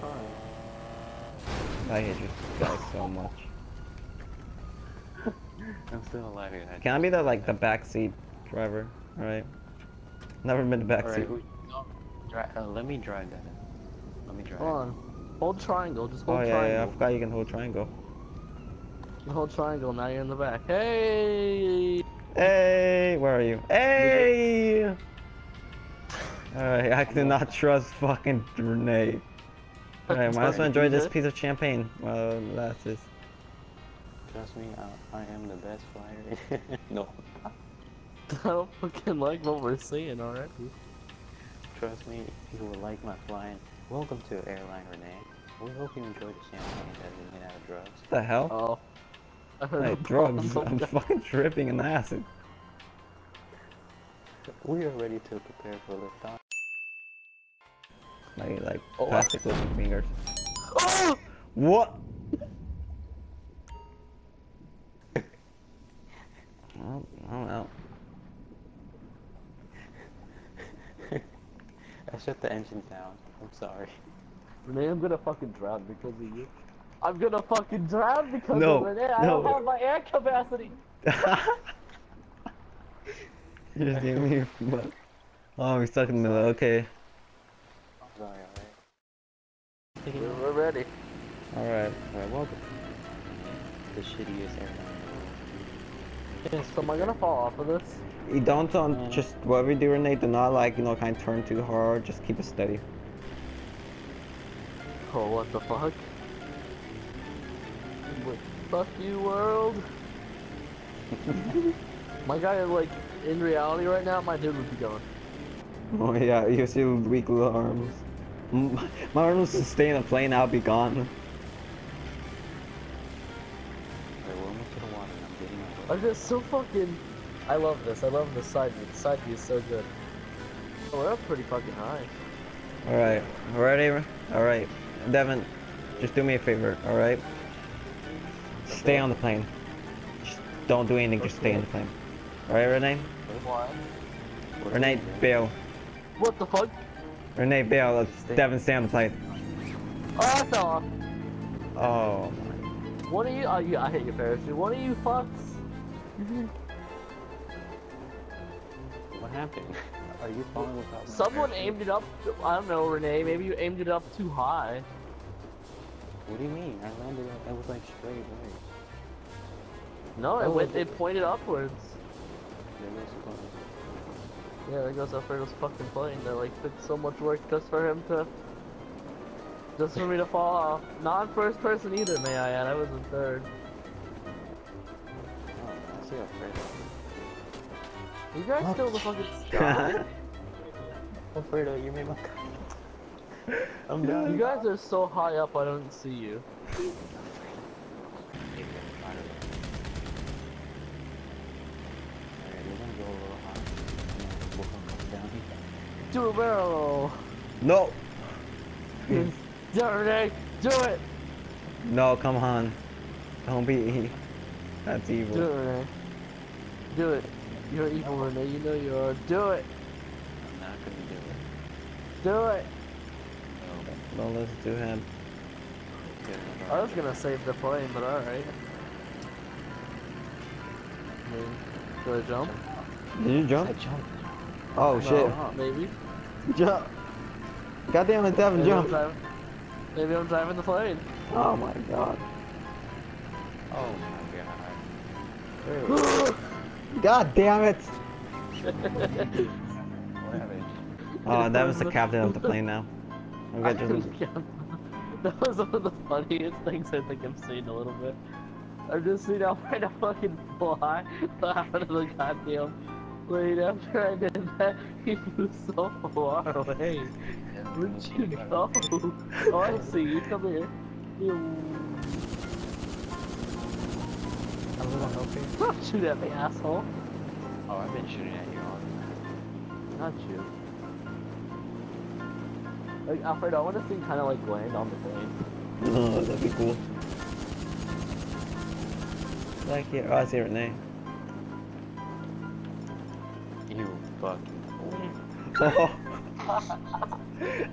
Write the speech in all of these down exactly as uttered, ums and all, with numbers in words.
fine. I hate this guy so much. I'm still alive here. Can I be the like the backseat driver? All right. Never been the backseat. Right, no, uh, let me drive that. Let me drive. Hold on. Hold triangle. Just hold oh, yeah, triangle. Oh yeah, I forgot you can hold triangle. You hold triangle. Now you're in the back. Hey. Hey, where are you? Hey. Alright, I do not trust fucking Rene. Alright, might as well enjoy this piece of champagne while it lasts. Trust me, I, I am the best flyer. No. I don't fucking like what we're seeing already. Trust me, you will like my flying. Welcome to Airline Rene. We hope you enjoy the champagne as we get out of drugs. What the hell? Oh. I heard like, drugs. I'm fucking tripping in acid. We are ready to prepare for liftoff. Like, like, oh, plastic with your fingers. Oh! What? I'm, I'm out. I shut the engine down. I'm sorry. Rene, I'm gonna fucking drown because of you. I'm gonna fucking drown because no, of Rene. I no. don't have my air capacity. You just gave me your butt. Oh, we're stuck in the middle. Okay. I'm sorry, alright. We're, we're ready. Alright, alright, welcome. The shittiest airline. Yes, so am I gonna fall off of this? You don't, um, yeah. Just whatever you do, Rene, do not, like, you know, kind of turn too hard, just keep it steady. Oh, what the fuck? What, fuck you, world? My guy, like, in reality right now, my dude would be gone. Oh yeah, you see weak little arms. My, my arms would stay in a plane, I'll be gone. I'm just so fucking... I love this, I love this side view. The side view is so good. Oh, we're up pretty fucking high. Alright, alright, alright. Devin, just do me a favor, alright? Okay. Stay on the plane. Just don't do anything, just stay on the plane. Alright, Rene? Why? Rene, bail. What the fuck? Rene, bail. Let's Devin, stay on the plane. Oh, I fell off. Oh. What are you? Oh, you I hate your parachute. What are you fucks? What happened? Are you falling without Someone parachute? aimed it up. I don't know, Rene. Maybe you aimed it up too high. What do you mean? I landed up. It was like straight away. No, it, went, it pointed upwards. Yeah, there goes Alfredo's fucking plane that like took so much work just for him to... Just for me to fall off. Not first person either, may I add, I was in third. Oh, I see Alfredo. You guys oh, still the fucking sky? Alfredo, you made my comment. I'm down. You guys are so high up I don't see you. Do a barrel. No. Do it. Do it. No, come on. Don't be. That's evil. Do it, Rene. Do it. You're evil, Rene. You know you are. Do it. I'm not gonna do it. Do it. No, don't listen to him. I was gonna save the plane, but all right. Do I jump? Did you jump? I jumped. Oh no, shit. Huh, maybe. Jump! Goddamn it, Devin, jump! Maybe I'm driving the plane. Oh my god. Oh my god. God damn it! Oh, that was the captain of the plane now. I'm I just... That was one of the funniest things I think I've seen a little bit. I've just seen how I fucking fly out of the goddamn... Wait, after I did that, he flew so far away. Where'd you go? Oh, I see you. Come here. I'm gonna help you. Don't shoot at me, asshole. Oh, I've been shooting at you all the time. Not you. Like, Alfredo, I want to see kind of like land on the plane. Oh, that'd be cool. Like here. Oh, I see Rene. You fucking fool. Oh.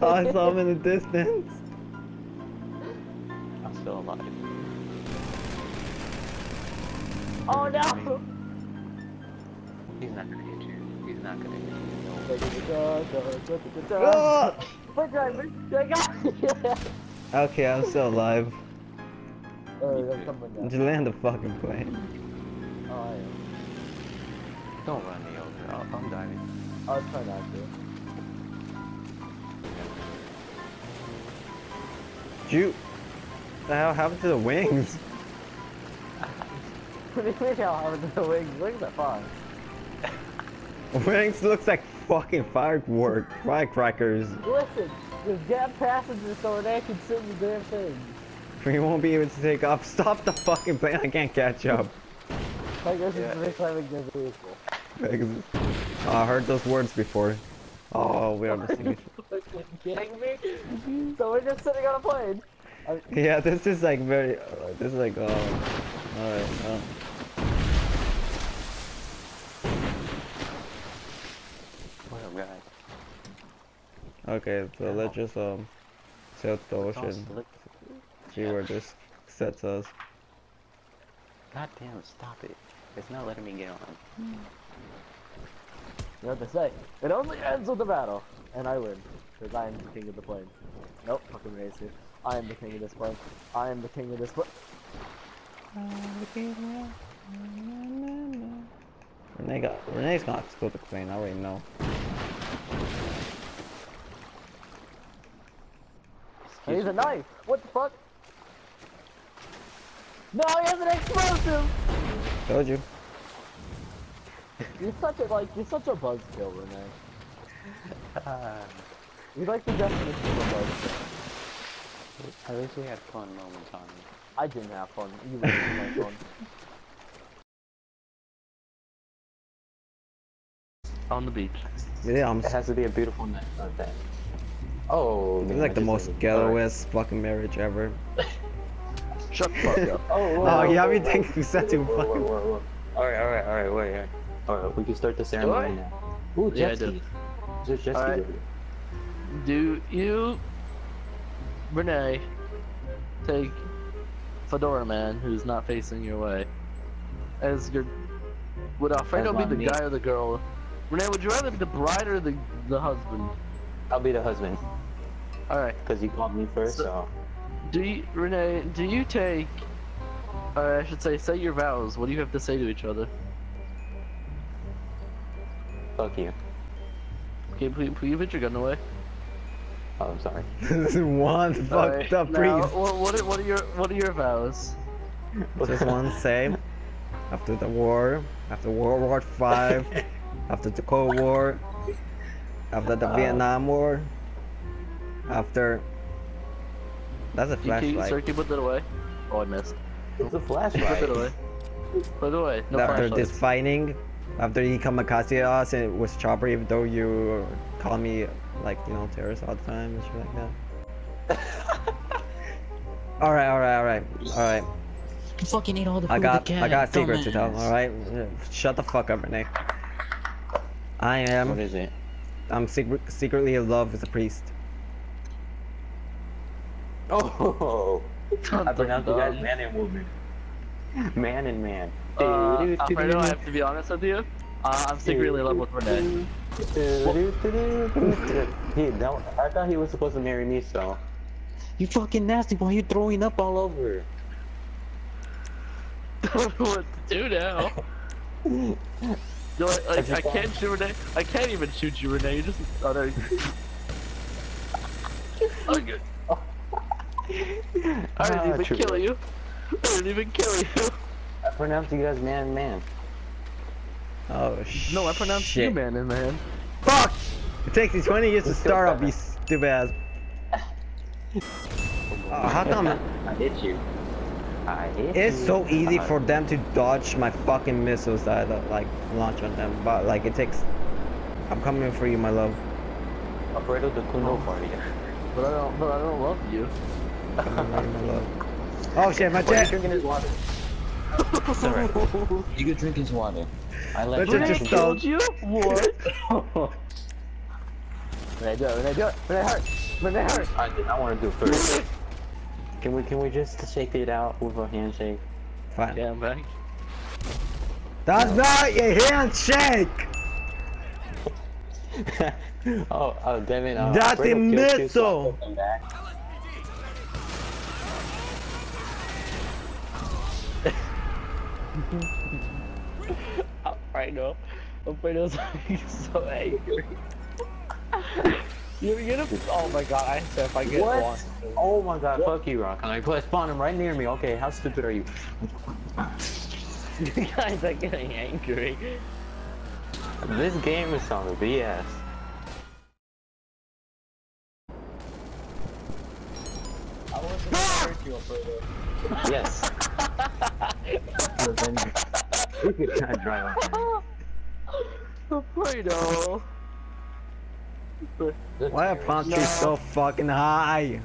Oh, I saw him in the distance. still alive. Oh no! He's not gonna hit you. He's not gonna hit you. No. Okay, I'm still alive. Did you land the fucking plane? Oh, I am. Don't run me over. I'll, I'm diving. I'll try not to. Shoot! What the hell happened to the wings? What do you mean hell happened to the wings? Look at the fog. Wings looks like fucking firework, firecrackers. Listen, the damn passenger so Rene can sit in the damn thing. We won't be able to take off. Stop the fucking plane, I can't catch up. I guess it's reclaiming the vehicle. I heard those words before. Oh, we are missing it. Are you kidding me? So we're just sitting on a plane. I... Yeah, this is like very. Uh, this is like. Uh, Alright, uh. What up, guys? Okay, so yeah. Let's just um. sail to the ocean. See where this sets us. God damn, stop it. It's not letting me get on. You know what they say? It only ends with the battle, and I win, because I am the king of the plane. Nope, fucking racer. I am the king of this plane. I am the king of this plane. Rene got. Rene's gonna explode the plane. I already know. Excuse He's me. a knife. What the fuck? No, he has an explosive. Told you. You're such a, like, you're such a buzzkill, Rene. Uh, you like the definition of a buzzkill. I wish we had fun moments on it. I didn't have fun. You really didn't have fun. On the beach. Yeah, I'm... It has to be a beautiful night like that. Oh, this is like the most ghettoest fucking marriage ever. Shut the fuck up. Oh, whoa, oh, you have me thinking such a fucking... Alright, alright, alright, wait, alright. Alright, we can start the ceremony now. Ooh, jet ski. There's jet ski over there. Do you, Rene, take Fedora Man, who's not facing your way, as your... Would Alfredo be the guy or the girl? Rene, would you rather be the bride or the, the husband? I'll be the husband. Alright. Because you called me first, so... so. Do you, Rene, do you take... Alright, I should say, say your vows. What do you have to say to each other? Fuck you. Okay, please, please put your gun away. Oh, I'm sorry. This is one fucked right, up priest. Well, what, what are your What are your vows? Just one say. After the war, after World War Five, after the Cold War, after the uh, Vietnam War, after. That's a flashlight. You, sir, can you put that away? Oh, I missed. It's a flashlight. Put it away. Put it away. No after flashlights. This fighting. After he kamikaze us and it was chopper, even though you call me like, you know, terrorist all the time and shit like that. Alright, alright, alright, alright. You fucking ate all the food I got, the cat, I got secrets to tell, alright? Shut the fuck up, Rene. I am... What is it? I'm secret, secretly in love with a priest. Oh! I pronounced you guys man and woman. Man and man. Uh, Alfredo, I have to be honest with you. Uh, I'm secretly in love with Rene. He, that, I thought he was supposed to marry me, so. You fucking nasty! Why are you throwing up all over? Don't know what to do now. You know, like, like, I can't shoot Rene. I can't even shoot you, Rene. You just. Oh no. I'm good. Oh. I didn't even true. kill you. I didn't even kill you. I pronounced you guys man and man. Oh shit. No, I pronounced shit. you man and man. Fuck! It takes you twenty years to start up, you stupid ass. Uh, how come? I hit you. I hit it's you. so easy for them to dodge my fucking missiles that I like launch on them, but like it takes. I'm coming for you, my love. Alfredo de Cuno for you. But I don't. But I don't love you. My love. Oh shit, my jet. Drinking his water. It's alright. You could drink his water. I let you drink his water. you? What? When I do it, when I do it, when I hurt, when I hurt. I did not want to do it first. Can we can we just shake it out with a handshake? Fine. Yeah, I'm back. That's not a handshake. oh, oh, damn it! Uh, That's a missile. I'm right now. I'm right now. I'm so angry. You're gonna. Oh my god! I said if I get what? One. Oh my god! What? Fuck you, Rock! I put spawn him right near me. Okay, how stupid are you? You guys are getting angry. This game is on the B S. I wasn't gonna hurt you, Alberto. Yes. So then you could kind of drive off. Alberto. Why are pumps so fucking high?